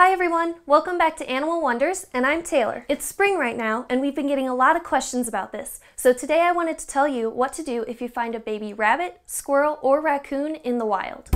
Hi everyone, welcome back to Animal Wonders, and I'm Taylor. It's spring right now, and we've been getting a lot of questions about this, so today I wanted to tell you what to do if you find a baby rabbit, squirrel, or raccoon in the wild.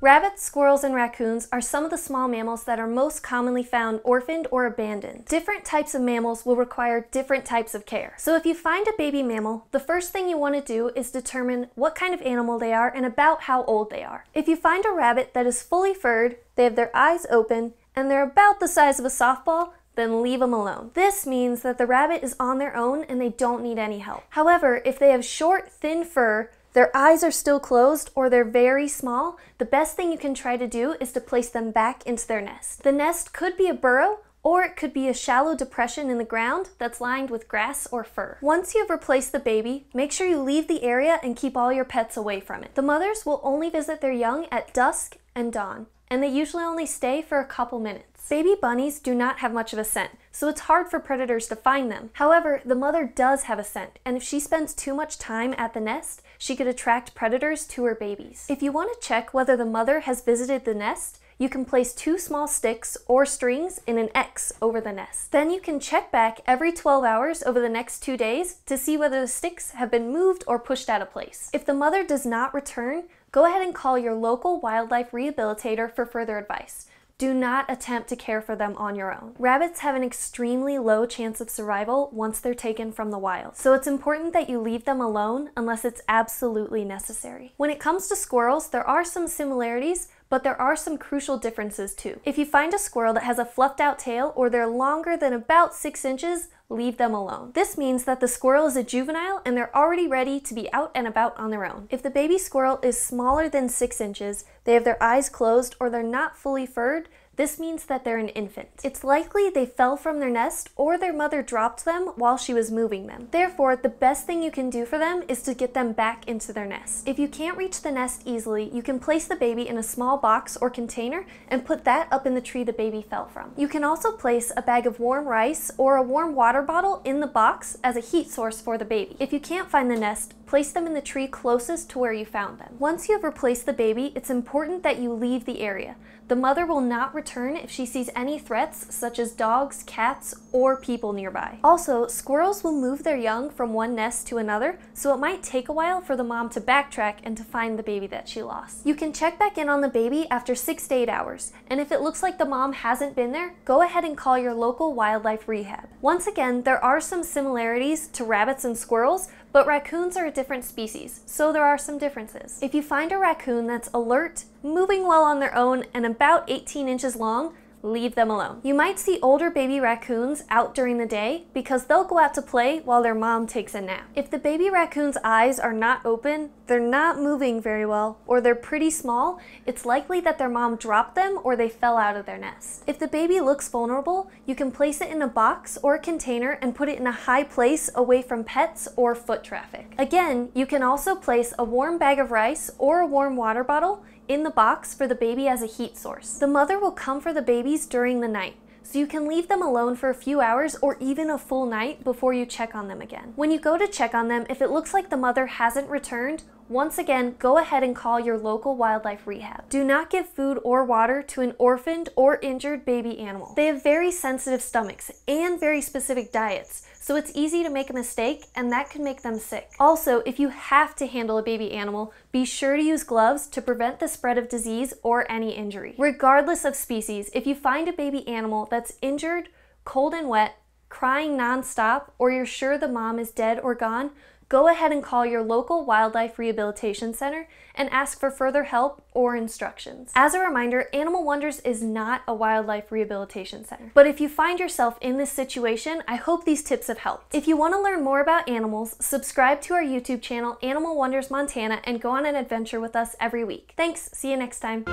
Rabbits, squirrels, and raccoons are some of the small mammals that are most commonly found orphaned or abandoned. Different types of mammals will require different types of care. So if you find a baby mammal, the first thing you want to do is determine what kind of animal they are and about how old they are. If you find a rabbit that is fully furred, they have their eyes open, and they're about the size of a softball, then leave them alone. This means that the rabbit is on their own and they don't need any help. However, if they have short, thin fur, their eyes are still closed or they're very small, the best thing you can try to do is to place them back into their nest. The nest could be a burrow, or it could be a shallow depression in the ground that's lined with grass or fur. Once you've replaced the baby, make sure you leave the area and keep all your pets away from it. The mothers will only visit their young at dusk and dawn, and they usually only stay for a couple minutes. Baby bunnies do not have much of a scent, so it's hard for predators to find them. However, the mother does have a scent, and if she spends too much time at the nest, she could attract predators to her babies. If you want to check whether the mother has visited the nest, you can place two small sticks or strings in an X over the nest. Then you can check back every 12 hours over the next 2 days to see whether the sticks have been moved or pushed out of place. If the mother does not return, go ahead and call your local wildlife rehabilitator for further advice. Do not attempt to care for them on your own. Rabbits have an extremely low chance of survival once they're taken from the wild, so it's important that you leave them alone unless it's absolutely necessary. When it comes to squirrels, there are some similarities, but there are some crucial differences too. If you find a squirrel that has a fluffed out tail or they're longer than about 6 inches, leave them alone. This means that the squirrel is a juvenile and they're already ready to be out and about on their own. If the baby squirrel is smaller than 6 inches, they have their eyes closed or they're not fully furred, this means that they're an infant. It's likely they fell from their nest or their mother dropped them while she was moving them. Therefore, the best thing you can do for them is to get them back into their nest. If you can't reach the nest easily, you can place the baby in a small box or container and put that up in the tree the baby fell from. You can also place a bag of warm rice or a warm water bottle in the box as a heat source for the baby. If you can't find the nest, place them in the tree closest to where you found them. Once you have replaced the baby, it's important that you leave the area. The mother will not return if she sees any threats such as dogs, cats, or people nearby. Also, squirrels will move their young from one nest to another, so it might take a while for the mom to backtrack and to find the baby that she lost. You can check back in on the baby after 6 to 8 hours, and if it looks like the mom hasn't been there, go ahead and call your local wildlife rehab. Once again, there are some similarities to rabbits and squirrels, but raccoons are a different species, so there are some differences. If you find a raccoon that's alert, moving well on their own, and about 18 inches long, leave them alone. You might see older baby raccoons out during the day because they'll go out to play while their mom takes a nap. If the baby raccoon's eyes are not open, they're not moving very well, or they're pretty small, it's likely that their mom dropped them or they fell out of their nest. If the baby looks vulnerable, you can place it in a box or a container and put it in a high place away from pets or foot traffic. Again, you can also place a warm bag of rice or a warm water bottle in the box for the baby as a heat source. The mother will come for the babies during the night, so you can leave them alone for a few hours or even a full night before you check on them again. When you go to check on them, if it looks like the mother hasn't returned, once again, go ahead and call your local wildlife rehab. Do not give food or water to an orphaned or injured baby animal. They have very sensitive stomachs and very specific diets, so it's easy to make a mistake and that can make them sick. Also, if you have to handle a baby animal, be sure to use gloves to prevent the spread of disease or any injury. Regardless of species, if you find a baby animal that's injured, cold and wet, crying nonstop, or you're sure the mom is dead or gone, go ahead and call your local wildlife rehabilitation center and ask for further help or instructions. As a reminder, Animal Wonders is not a wildlife rehabilitation center. But if you find yourself in this situation, I hope these tips have helped. If you want to learn more about animals, subscribe to our YouTube channel, Animal Wonders Montana, and go on an adventure with us every week. Thanks, see you next time.